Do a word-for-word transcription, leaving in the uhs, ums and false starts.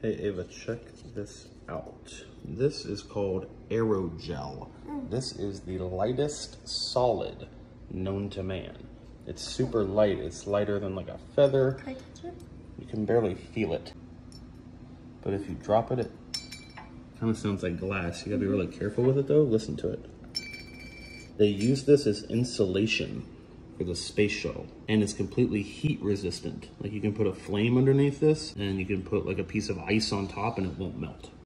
Hey Ava, check this out. This is called aerogel. Mm. This is the lightest solid known to man. It's super light. It's lighter than like a feather. Can I touch it? You can barely feel it. But if you drop it, it kind of sounds like glass. You gotta be really careful with it though. Listen to it. They use this as insulation for the space shuttle, and it's completely heat resistant. Like you can put a flame underneath this, and you can put like a piece of ice on top and it won't melt.